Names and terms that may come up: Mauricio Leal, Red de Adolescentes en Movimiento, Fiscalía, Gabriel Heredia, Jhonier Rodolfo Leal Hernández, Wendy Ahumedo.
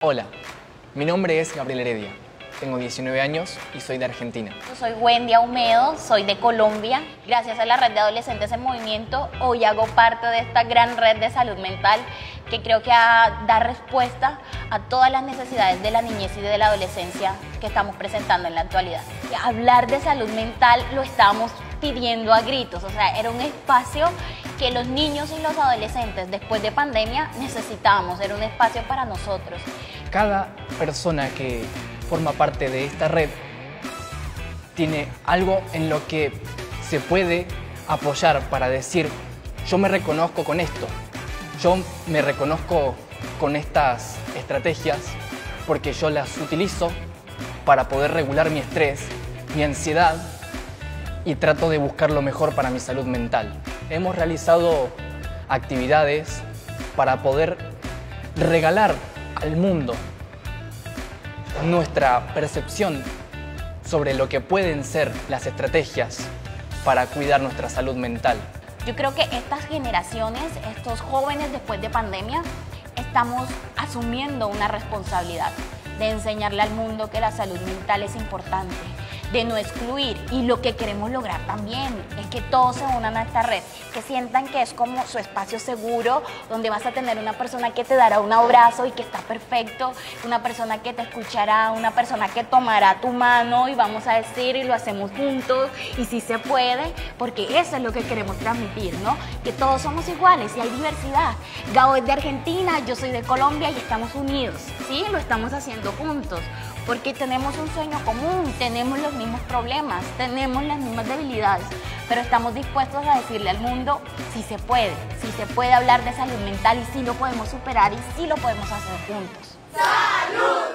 Hola, mi nombre es Gabriel Heredia, tengo 19 años y soy de Argentina. Yo soy Wendy Ahumedo, soy de Colombia. Gracias a la Red de Adolescentes en Movimiento, hoy hago parte de esta gran red de salud mental que creo que da respuesta a todas las necesidades de la niñez y de la adolescencia que estamos presentando en la actualidad. Hablar de salud mental lo estábamos pidiendo a gritos, o sea, era un espacio que los niños y los adolescentes después de pandemia necesitábamos, era un espacio para nosotros. Cada persona que forma parte de esta red tiene algo en lo que se puede apoyar para decir, yo me reconozco con esto, yo me reconozco con estas estrategias porque yo las utilizo para poder regular mi estrés, mi ansiedad y trato de buscar lo mejor para mi salud mental. Hemos realizado actividades para poder regalar al mundo nuestra percepción sobre lo que pueden ser las estrategias para cuidar nuestra salud mental. Yo creo que estas generaciones, estos jóvenes después de pandemia, estamos asumiendo una responsabilidad de enseñarle al mundo que la salud mental es importante, de no excluir, y lo que queremos lograr también es que todos se unan a esta red, que sientan que es como su espacio seguro, donde vas a tener una persona que te dará un abrazo y que está perfecto, una persona que te escuchará, una persona que tomará tu mano y vamos a decir y lo hacemos juntos y sí se puede, porque eso es lo que queremos transmitir, ¿no? Que todos somos iguales y hay diversidad. Gabo es de Argentina, yo soy de Colombia y estamos unidos, ¿sí? Lo estamos haciendo juntos, porque tenemos un sueño común, tenemos los mismos problemas, tenemos las mismas debilidades, pero estamos dispuestos a decirle al mundo sí se puede hablar de salud mental y sí lo podemos superar y sí lo podemos hacer juntos. ¡Salud!